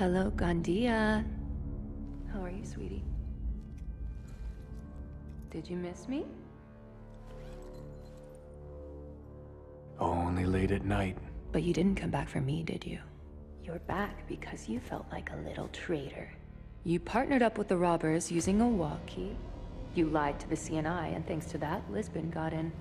Hello, Gandia. How are you, sweetie? Did you miss me? Only late at night. But you didn't come back for me, did you? You're back because you felt like a little traitor. You partnered up with the robbers using a walkie. You lied to the CNI, and thanks to that, Lisbon got in.